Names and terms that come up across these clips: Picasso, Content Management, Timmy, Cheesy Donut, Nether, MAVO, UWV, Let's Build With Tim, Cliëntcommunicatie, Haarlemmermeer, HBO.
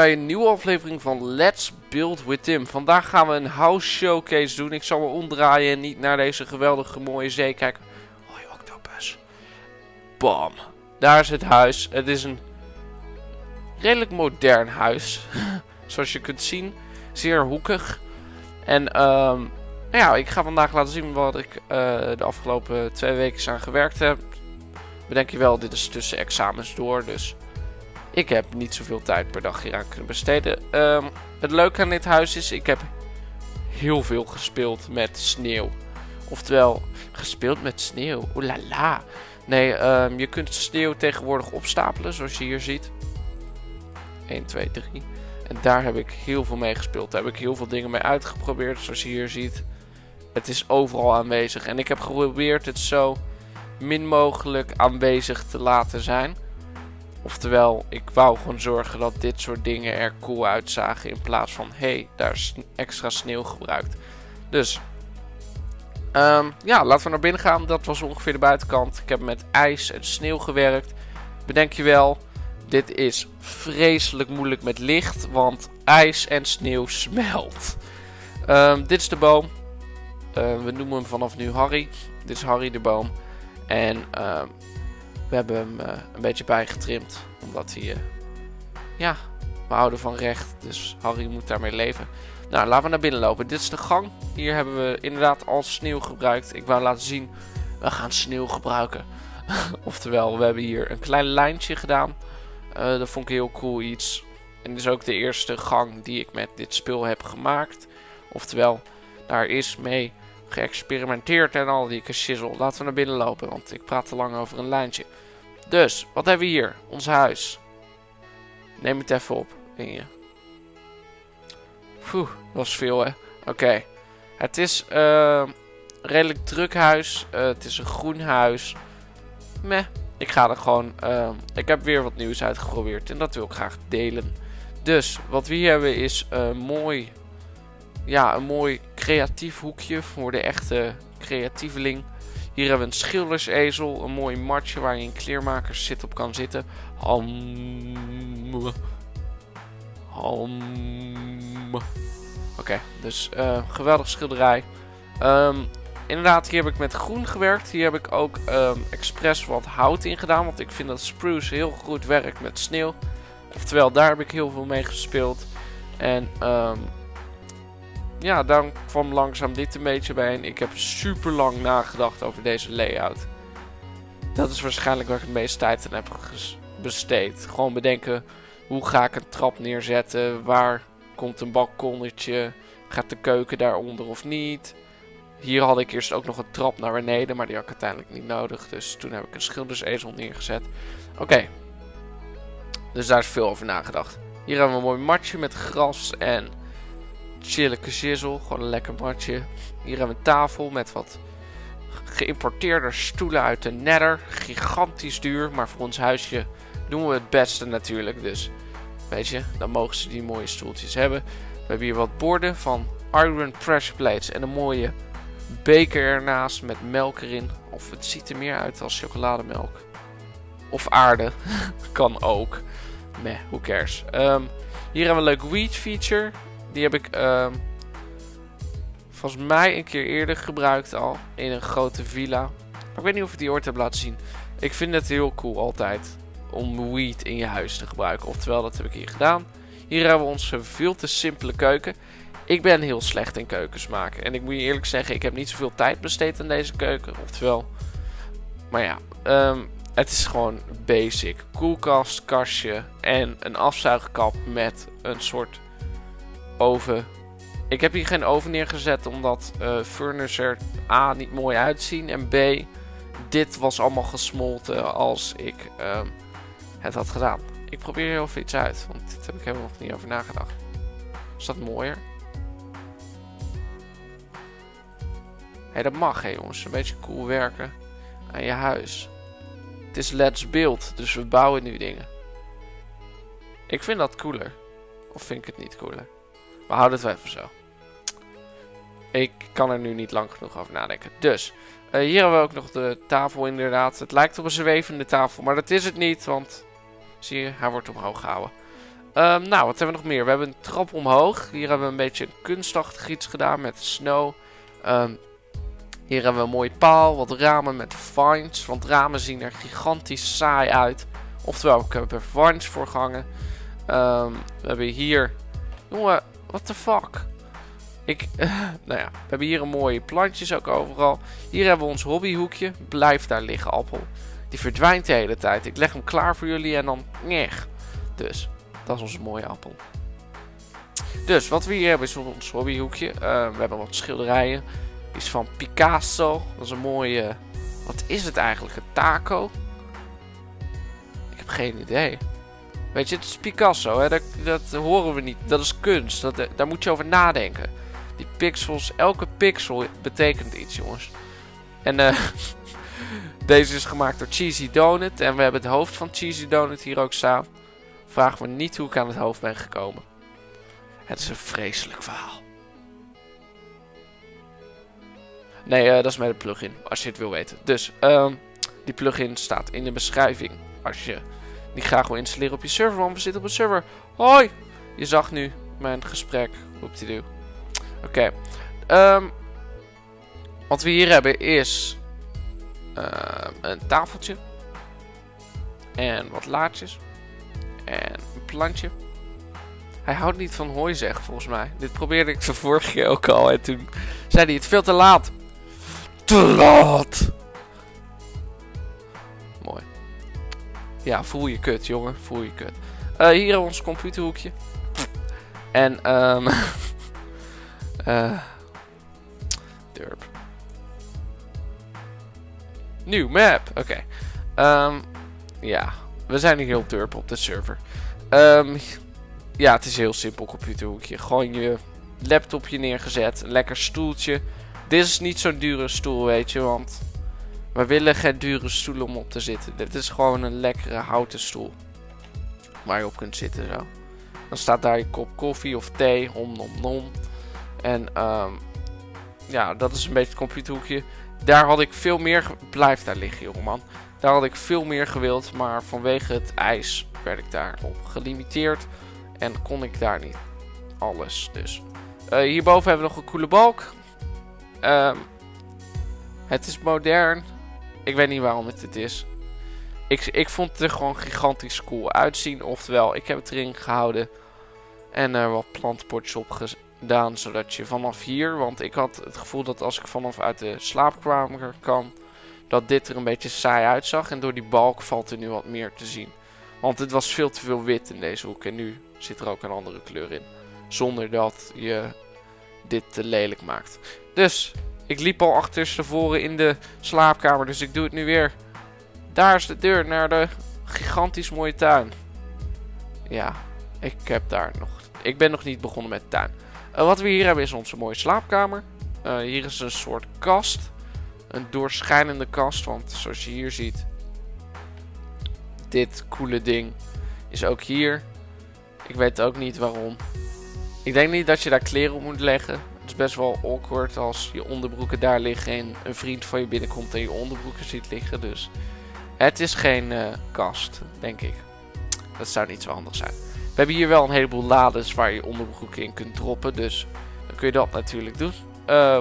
bij een nieuwe aflevering van Let's Build With Tim. Vandaag gaan we een house showcase doen. Ik zal me omdraaien en niet naar deze geweldige mooie zee kijken. Hoi octopus. Bam. Daar is het huis. Het is een redelijk modern huis. Zoals je kunt zien. Zeer hoekig. En nou ja, ik ga vandaag laten zien wat ik de afgelopen 2 weken aan gewerkt heb. Bedenk je wel, dit is tussen examens door, dus ik heb niet zoveel tijd per dag hier aan kunnen besteden. Het leuke aan dit huis is, ik heb heel veel gespeeld met sneeuw. Oftewel, gespeeld met sneeuw. Oelala. Nee, je kunt sneeuw tegenwoordig opstapelen, zoals je hier ziet. 1, 2, 3. En daar heb ik heel veel mee gespeeld. Daar heb ik heel veel dingen mee uitgeprobeerd, zoals je hier ziet. Het is overal aanwezig. En ik heb geprobeerd het zo min mogelijk aanwezig te laten zijn. Oftewel, ik wou gewoon zorgen dat dit soort dingen er cool uitzagen in plaats van, hey, daar is extra sneeuw gebruikt. Dus, ja, laten we naar binnen gaan. Dat was ongeveer de buitenkant. Ik heb met ijs en sneeuw gewerkt. Bedenk je wel, dit is vreselijk moeilijk met licht, want ijs en sneeuw smelt. Dit is de boom. We noemen hem vanaf nu Harry. Dit is Harry de boom. En we hebben hem een beetje bijgetrimd. Omdat hij, ja, we houden van recht. Dus Harry moet daarmee leven. Nou, laten we naar binnen lopen. Dit is de gang. Hier hebben we inderdaad al sneeuw gebruikt. Ik wou laten zien, we gaan sneeuw gebruiken. Oftewel, we hebben hier een klein lijntje gedaan. Dat vond ik heel cool iets. En dit is ook de eerste gang die ik met dit spul heb gemaakt. Oftewel, daar is mee geëxperimenteerd en al die shizzle. Laten we naar binnen lopen, want ik praat te lang over een lijntje. Dus, wat hebben we hier? Ons huis. Neem het even op in je. Phew, dat was veel, hè? Oké. Het is een redelijk druk huis. Het is een groen huis. Meh. Ik ga er gewoon... ik heb weer wat nieuws uitgeprobeerd en dat wil ik graag delen. Dus, wat we hier hebben is mooi... Ja, een mooi creatief hoekje voor de echte creatieveling. Hier hebben we een schildersezel. Een mooi matje waar je een kleermakerszit op kan zitten. Oké, dus geweldig schilderij. Inderdaad, hier heb ik met groen gewerkt. Hier heb ik ook expres wat hout in gedaan. Want ik vind dat spruce heel goed werkt met sneeuw. Oftewel, daar heb ik heel veel mee gespeeld. En... ja, dan kwam langzaam dit een beetje bij en ik heb super lang nagedacht over deze layout. Dat is waarschijnlijk waar ik het meeste tijd aan heb besteed. Gewoon bedenken, hoe ga ik een trap neerzetten? Waar komt een balkonnetje? Gaat de keuken daaronder of niet? Hier had ik eerst ook nog een trap naar beneden, maar die had ik uiteindelijk niet nodig. Dus toen heb ik een schildersezel neergezet. Oké. Dus daar is veel over nagedacht. Hier hebben we een mooi matje met gras en... chillige shizzle, gewoon een lekker matje. Hier hebben we een tafel met wat geïmporteerde stoelen uit de Nether. Gigantisch duur, maar voor ons huisje doen we het beste natuurlijk. Dus weet je, dan mogen ze die mooie stoeltjes hebben. We hebben hier wat borden van iron pressure plates en een mooie beker ernaast met melk erin. Of het ziet er meer uit als chocolademelk. Of aarde, kan ook. Meh, who cares. Hier hebben we een leuk weed feature. Die heb ik volgens mij een keer eerder gebruikt al. In een grote villa. Maar ik weet niet of ik die ooit heb laten zien. Ik vind het heel cool altijd. Om weed in je huis te gebruiken. Oftewel, dat heb ik hier gedaan. Hier hebben we onze veel te simpele keuken. Ik ben heel slecht in keukens maken. En ik moet je eerlijk zeggen, ik heb niet zoveel tijd besteed aan deze keuken. Oftewel. Maar ja. Het is gewoon basic. Koelkast, kastje en een afzuigkap met een soort... oven. Ik heb hier geen oven neergezet omdat furniture A niet mooi uitzien en B, dit was allemaal gesmolten als ik het had gedaan. Ik probeer heel veel iets uit, want dit heb ik helemaal nog niet over nagedacht. Is dat mooier? Hé, dat mag hè jongens, een beetje cool werken aan je huis. Het is Let's Build, dus we bouwen nu dingen. Ik vind dat cooler. Of vind ik het niet cooler? We houden het wel even zo. Ik kan er nu niet lang genoeg over nadenken. Dus, hier hebben we ook nog de tafel inderdaad. Het lijkt op een zwevende tafel, maar dat is het niet. Want, zie je, hij wordt omhoog gehouden. Nou, wat hebben we nog meer? We hebben een trap omhoog. Hier hebben we een beetje een kunstachtig iets gedaan met snow. Hier hebben we een mooie paal. Wat ramen met vines. Want ramen zien er gigantisch saai uit. Oftewel, ik heb er vines voor gehangen. We hebben hier... Jongen, what the fuck? Nou ja, we hebben hier een mooie plantjes ook overal. Hier hebben we ons hobbyhoekje. Blijf daar liggen, appel. Die verdwijnt de hele tijd. Ik leg hem klaar voor jullie en dan... Dus... Dat is onze mooie appel. Dus wat we hier hebben is ons hobbyhoekje. We hebben wat schilderijen. Iets van Picasso. Dat is een mooie... Wat is het eigenlijk? Een taco? Ik heb geen idee. Weet je, het is Picasso. Hè? Dat horen we niet. Dat is kunst. Daar moet je over nadenken. Die pixels. Elke pixel betekent iets, jongens. En deze is gemaakt door Cheesy Donut. En we hebben het hoofd van Cheesy Donut hier ook staan. Vraag me niet hoe ik aan het hoofd ben gekomen. Het is een vreselijk verhaal. Nee, dat is met de plugin. Als je het wil weten. Dus, die plugin staat in de beschrijving. Als je die graag wil installeren op je server. Want we zitten op een server. Hoi! Je zag nu mijn gesprek. Oké. Wat we hier hebben is... een tafeltje. En wat laadjes. En een plantje. Hij houdt niet van hooi, zeg, volgens mij. Dit probeerde ik de vorige keer ook al. En toen zei hij het veel te laat. Te laat! Mooi. Ja, voel je kut, jongen. Voel je kut. Hier hebben we ons computerhoekje. En, Derp. Nieuw map. Oké. Ja. We zijn hier heel turp op de server. Ja, het is een heel simpel computerhoekje. Gewoon je laptopje neergezet. Een lekker stoeltje. Dit is niet zo'n dure stoel, weet je. Want we willen geen dure stoel om op te zitten. Dit is gewoon een lekkere houten stoel. Waar je op kunt zitten zo. Dan staat daar je kop koffie of thee. Om nom nom. En ja, dat is een beetje het computerhoekje. Daar had ik veel meer... Blijf daar liggen, jongeman. Daar had ik veel meer gewild, maar vanwege het ijs werd ik daarop gelimiteerd. En kon ik daar niet alles, dus. Hierboven hebben we nog een coole balk. Het is modern. Ik weet niet waarom het dit is. Ik vond het er gewoon gigantisch cool uitzien. Oftewel, ik heb het erin gehouden. En er wat plantpotjes op gedaan, zodat je vanaf hier... Want ik had het gevoel dat als ik vanaf uit de slaapkamer kan... Dat dit er een beetje saai uitzag. En door die balk valt er nu wat meer te zien. Want het was veel te veel wit in deze hoek. En nu zit er ook een andere kleur in. Zonder dat je dit te lelijk maakt. Dus ik liep al achterstevoren in de slaapkamer. Dus ik doe het nu weer. Daar is de deur naar de gigantisch mooie tuin. Ja, ik heb daar nog... Ik ben nog niet begonnen met de tuin. Wat we hier hebben is onze mooie slaapkamer. Hier is een soort kast. Een doorschijnende kast, want zoals je hier ziet, dit coole ding is ook hier. Ik weet ook niet waarom. Ik denk niet dat je daar kleren op moet leggen. Het is best wel awkward als je onderbroeken daar liggen en een vriend van je binnenkomt en je onderbroeken ziet liggen. Dus het is geen kast, denk ik. Dat zou niet zo handig zijn. We hebben hier wel een heleboel lades waar je onderbroeken in kunt droppen, dus dan kun je dat natuurlijk doen.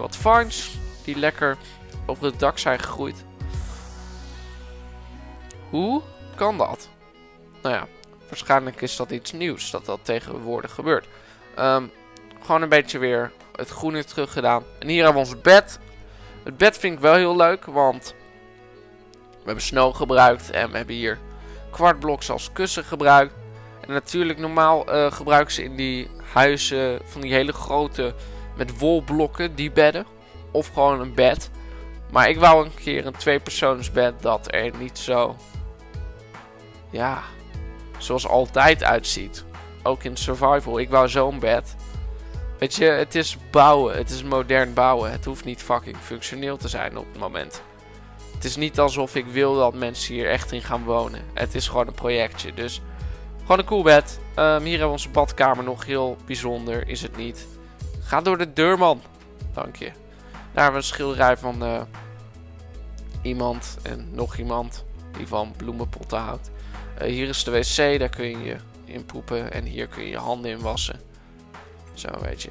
Wat vines, die lekker... op het dak zijn gegroeid. Hoe kan dat? Nou ja, waarschijnlijk is dat iets nieuws. Dat tegenwoordig gebeurt. Gewoon een beetje weer het groene terug gedaan. En hier hebben we ons bed. Het bed vind ik wel heel leuk. Want we hebben snow gebruikt. En we hebben hier kwartbloks als kussen gebruikt. En natuurlijk normaal gebruiken ze in die huizen. Van die hele grote met wolblokken. Die bedden. Of gewoon een bed. Maar ik wou een keer een tweepersoonsbed dat er niet zo, ja, zoals altijd uitziet. Ook in survival. Ik wou zo'n bed. Weet je, het is bouwen. Het is modern bouwen. Het hoeft niet fucking functioneel te zijn op het moment. Het is niet alsof ik wil dat mensen hier echt in gaan wonen. Het is gewoon een projectje. Dus gewoon een cool bed. Hier hebben we onze badkamer nog. Heel bijzonder is het niet. Ga door de deur, man. Dank je. Daar hebben we een schilderij van iemand en nog iemand die van bloemenpotten houdt. Hier is de wc, daar kun je in poepen en hier kun je je handen in wassen. Zo, weet je.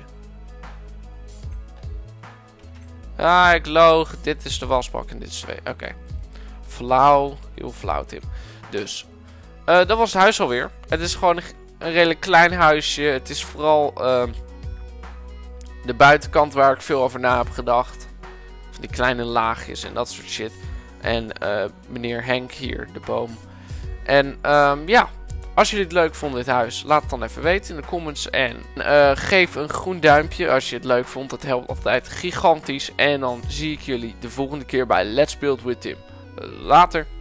Ah, ik loog. Dit is de wasbak en dit is twee. Oké. Flauw. Heel flauw, Tim. Dus. Dat was het huis alweer. Het is gewoon een redelijk klein huisje. Het is vooral de buitenkant waar ik veel over na heb gedacht. Van die kleine laagjes en dat soort shit. En meneer Henk hier, de boom. En ja, als jullie het leuk vonden, dit huis, laat het dan even weten in de comments. En geef een groen duimpje als je het leuk vond. Dat helpt altijd gigantisch. En dan zie ik jullie de volgende keer bij Let's Build With Tim. Later.